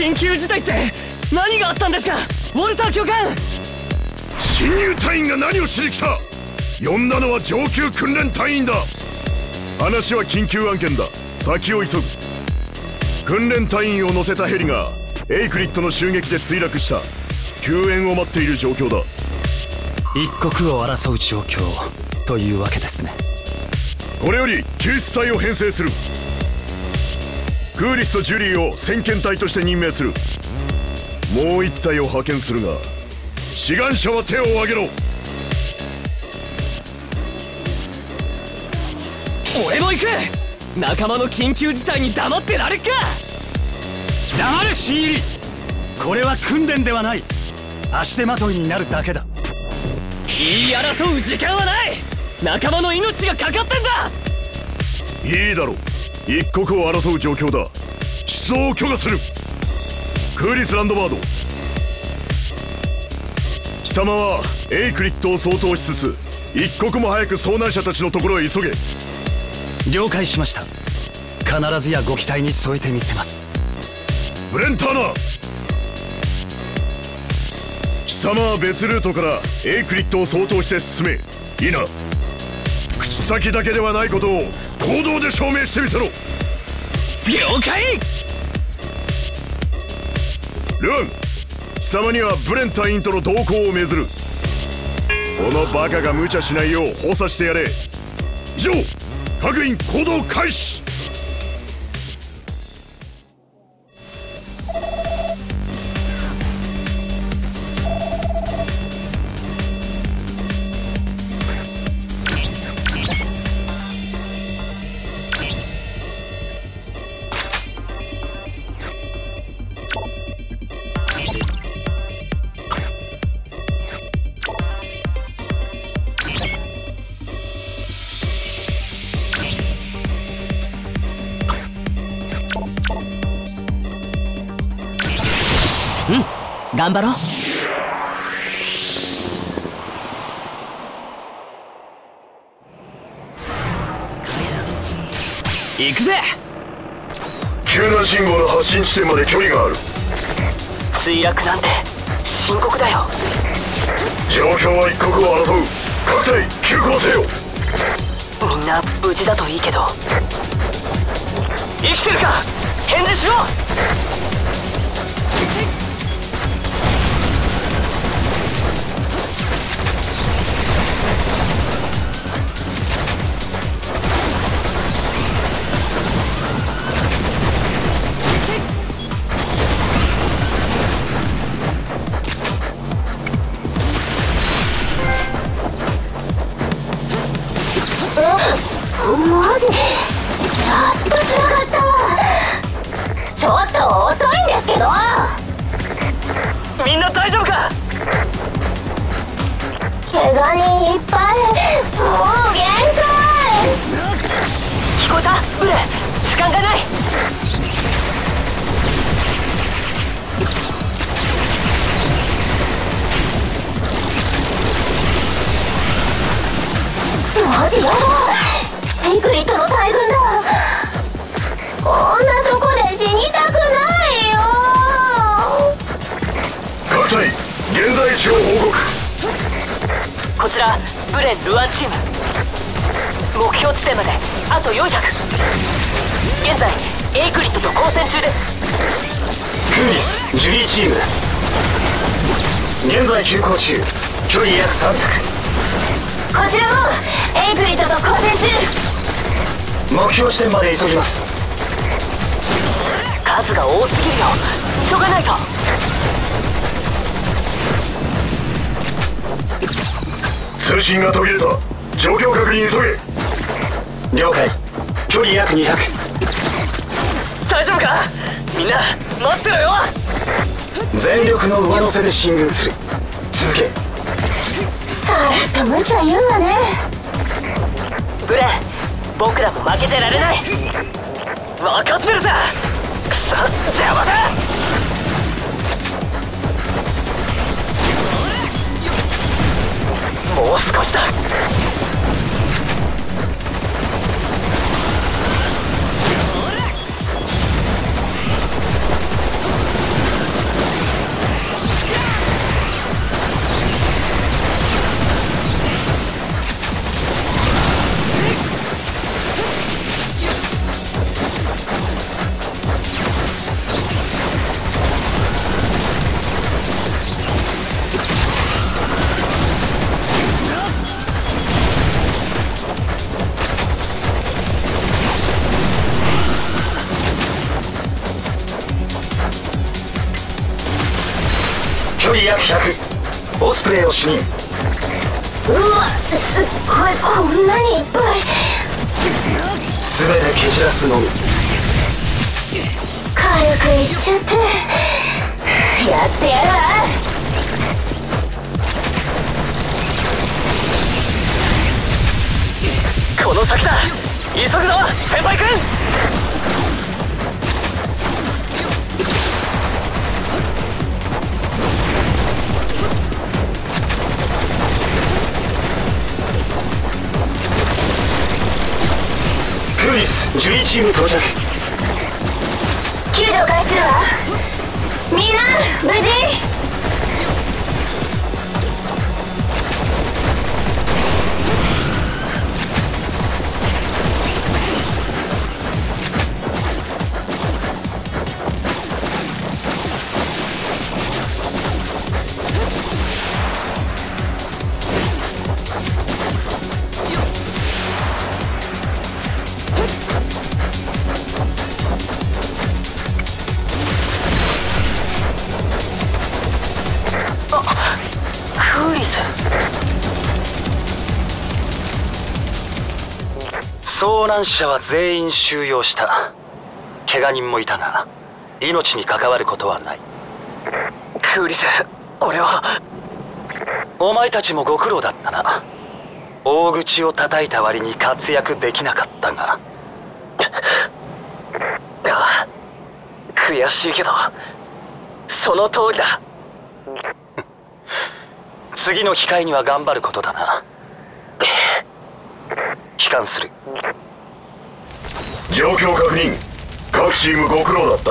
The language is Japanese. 緊急事態って何があったんですか、ウォルター教官。侵入隊員が何をしに来た。呼んだのは上級訓練隊員だ。話は緊急案件だ。先を急ぐ。訓練隊員を乗せたヘリがエイクリッドの襲撃で墜落した。救援を待っている状況だ。一刻を争う状況というわけですね。これより救出隊を編成する。クーリスとジュリーを先遣隊として任命する。もう一隊を派遣するが、志願者は手を挙げろ。俺も行く。仲間の緊急事態に黙ってられっか。黙れ新入り。これは訓練ではない。足手まといになるだけだ。言い争う時間はない。仲間の命がかかってんだ。いいだろう。一刻を争う状況だ。出動を許可する。クリス・ランドバード、貴様はエイクリッドを相当しつつ、一刻も早く遭難者たちのところへ急げ。了解しました。必ずやご期待に添えてみせます。ブレンターナ、貴様は別ルートからエイクリッドを相当して進め。いいな。口先だけではないことを行動で証明してみせろ。了解。ルーン、貴様にはブレン隊員との同行を命ずる。このバカが無茶しないよう補佐してやれ。以上、各員行動開始。頑張ろう。行くぜ。救難信号の発信地点まで距離がある。墜落なんて深刻だよ。状況は一刻を争う。各隊急行せよ。みんな無事だといいけど。生きてるか、返事しろ。進軍する。続け。さらっと無茶言うわね。ブレン、僕らも負けてられない。分かってるさ。くそ、邪魔だ。もう少しだ。約100オスプレイを視認。うわ、すっごい、こんなにいっぱい。全て蹴散らすのみ。軽くいっちゃってやってやるわ。この先だ、急ぐぞ先輩くん。クーリス12チーム到着。救助を開始するわ。みんな無事。遭難者は全員収容した。怪我人もいたが命に関わることはない。クーリス、俺はお前たちもご苦労だったな。大口を叩いた割に活躍できなかったがああ悔しいけどその通りだ次の機会には頑張ることだな。帰還する。状況確認。各チームご苦労だった。